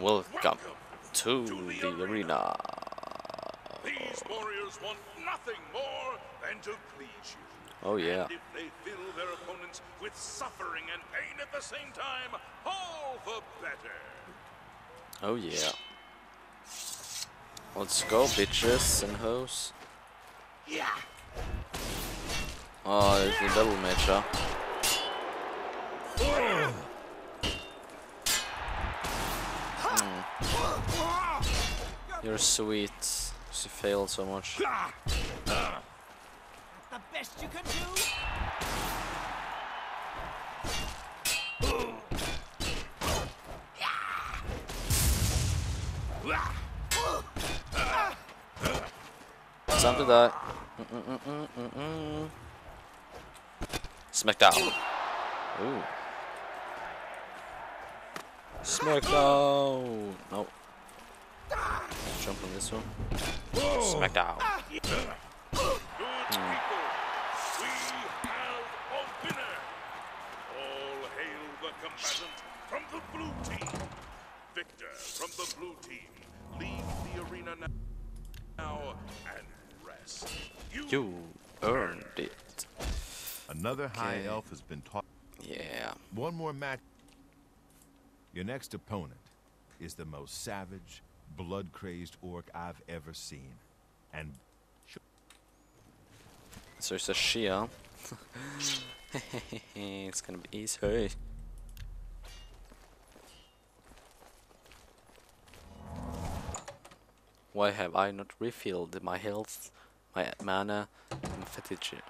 Welcome to the arena. These warriors want nothing more than to please you. Oh yeah. And if they fill their opponents with suffering and pain at the same time, all the better. Oh yeah. Let's go, bitches and hoes. Yeah. Oh, there's the double match, huh? You're sweet. She failed so much. The best you can do. Time to die. Smackdown. Ooh. Smackdown. No. Jump on this one. Smackdown. Victor from the blue team, leave the arena now and rest. You earned it. Another high elf has been taught. Yeah. One more match. Your next opponent is the most savage, blood-crazed orc I've ever seen. And so it's a Shia. It's gonna be easy. Why have I not refilled my health, my mana, and fatigue?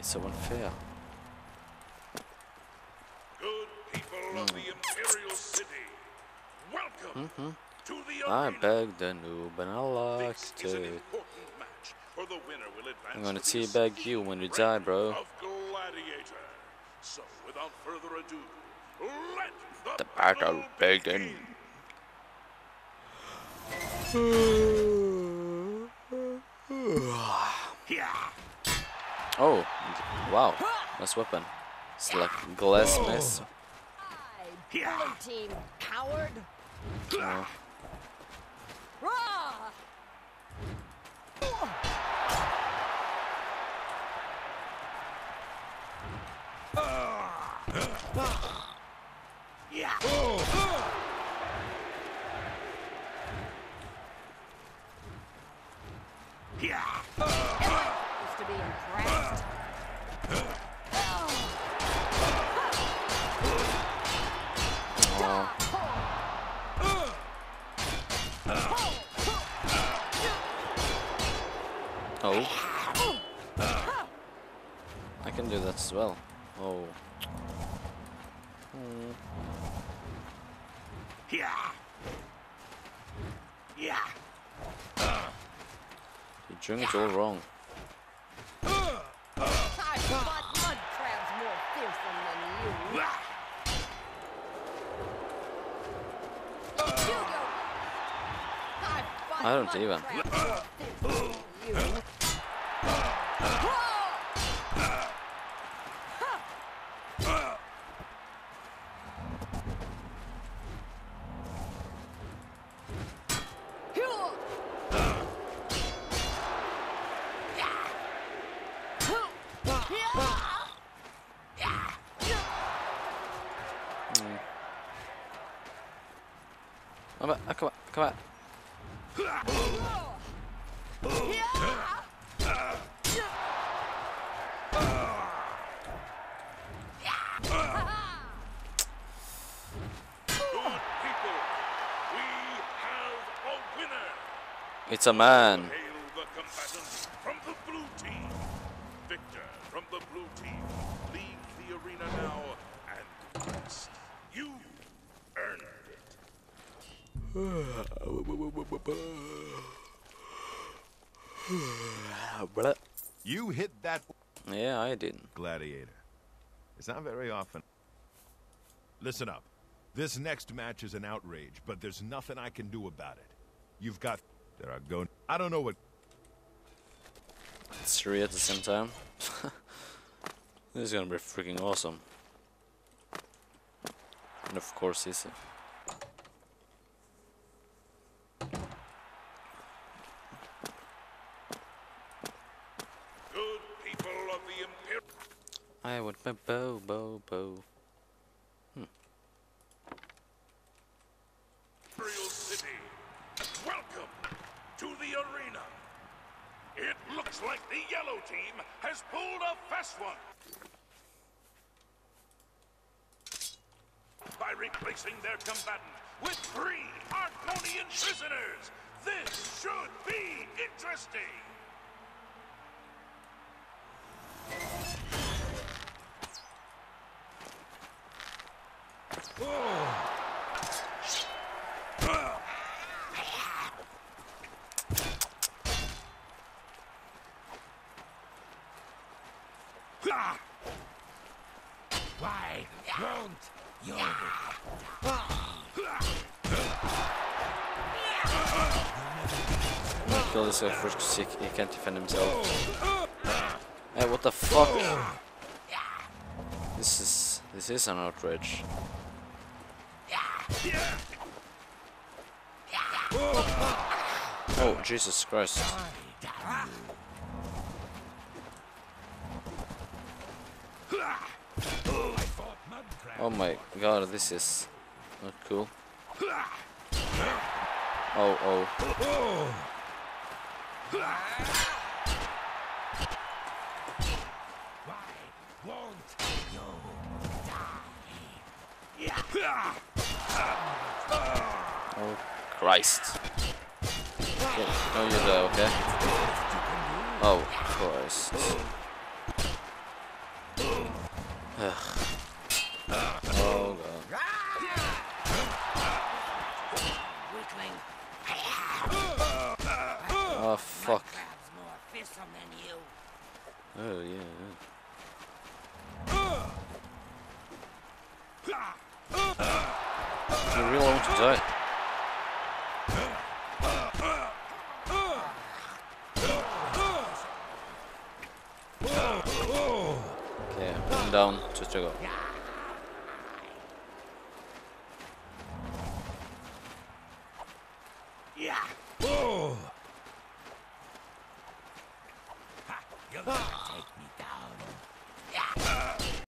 It's so unfair. Good people of the Imperial City, welcome to the arena. I beg the noob and I like to. I'm gonna teabag you when you die, bro. So, without further ado, let the battle begin. Oh, wow, nice weapon. It's like glass mess. Used to be impressed. Oh. I can do that as well. Oh. Yeah. Yeah. You're doing it all wrong. I've fought mud crabs more fearsome than you. I don't even. Come on. It's a man. From the blue team. Victor from the blue team. Leave the arena now and rest. You earned it. You hit that. Yeah, I didn't. Gladiator. It's not very often. Listen up. This next match is an outrage, but there's nothing I can do about it. You've got. There are going. I don't know what. It's three at the same time. This is gonna be freaking awesome. And of course, easy. I want my bow. Imperial City, welcome to the arena. It looks like the yellow team has pulled a fast one. By replacing their combatant with 3 Argonian prisoners, this should be interesting. Why won't you? Kill this guy first because he can't defend himself. Hey, what the fuck? This is an outrage. Oh Jesus Christ! Oh my God, this is not cool. Oh Christ! Don't you die, okay? Oh Christ! Oh God! Oh fuck! Oh yeah. You really want to die? Okay, one down, 2 to go.